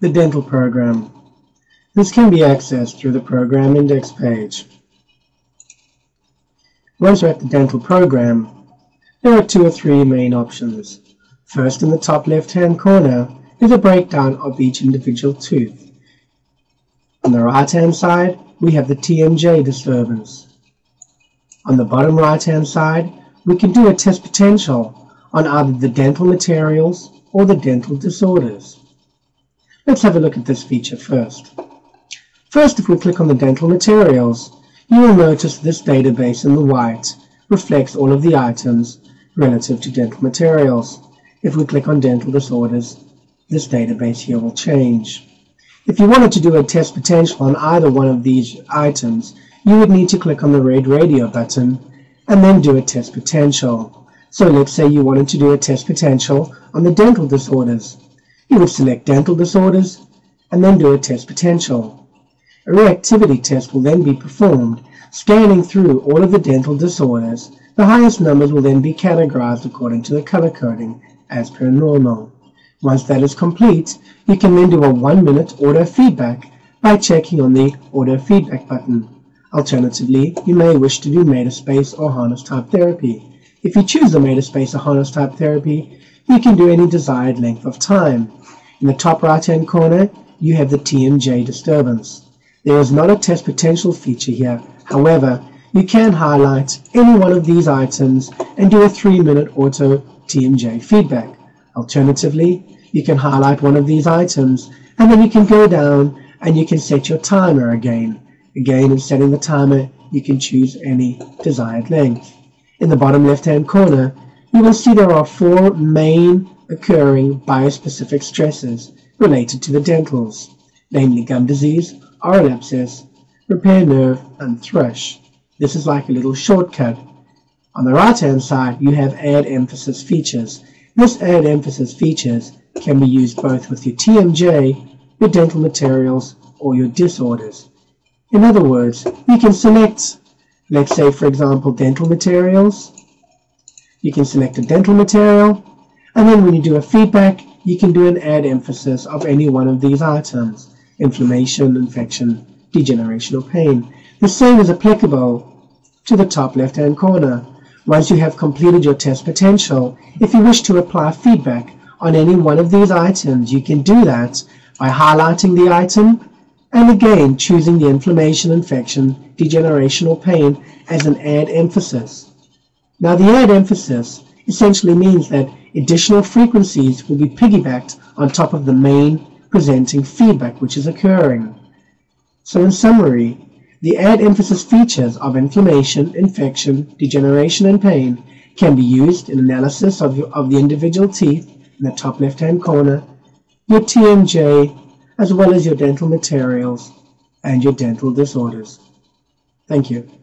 the dental program. This can be accessed through the program index page. Once you're at the dental program, there are two or three main options. First, in the top left-hand corner is a breakdown of each individual tooth. On the right-hand side, we have the TMJ disturbance. On the bottom right-hand side, we can do a test potential on either the dental materials or the dental disorders. Let's have a look at this feature first. First, if we click on the dental materials, you will notice this database in the white reflects all of the items relative to dental materials. If we click on dental disorders, this database here will change. If you wanted to do a test potential on either one of these items, you would need to click on the red radio button and then do a test potential. So let's say you wanted to do a test potential on the dental disorders. You would select dental disorders and then do a test potential. A reactivity test will then be performed, scanning through all of the dental disorders. The highest numbers will then be categorized according to the color coding as per normal. Once that is complete, you can then do a 1-minute auto feedback by checking on the auto feedback button. Alternatively, you may wish to do MetaSpace or Harness type therapy. If you choose the MetaSpace or Harness type therapy, you can do any desired length of time. In the top right hand corner, you have the TMJ disturbance. There is not a test potential feature here. However, you can highlight any one of these items and do a 3-minute auto TMJ feedback. Alternatively, you can highlight one of these items and then you can go down and you can set your timer again. Again, in setting the timer, you can choose any desired length. In the bottom left-hand corner, you will see there are 4 main occurring biospecific stresses related to the dentals, namely gum disease, oral abscess, repair nerve, and thrush. This is like a little shortcut. On the right-hand side, you have add emphasis features. This add emphasis features can be used both with your TMJ, your dental materials, or your disorders. In other words, you can select, let's say for example, dental materials. You can select a dental material, and then when you do a feedback, you can do an add emphasis of any one of these items: inflammation, infection, degeneration, or pain. The same is applicable to the top left-hand corner. Once you have completed your test potential, if you wish to apply feedback on any one of these items, you can do that by highlighting the item and again choosing the inflammation, infection, degeneration or pain as an add emphasis. Now the add emphasis essentially means that additional frequencies will be piggybacked on top of the main presenting feedback which is occurring. So in summary, the add emphasis features of inflammation, infection, degeneration and pain can be used in analysis of the individual teeth in the top left hand corner, your TMJ, as well as your dental materials and your dental disorders. Thank you.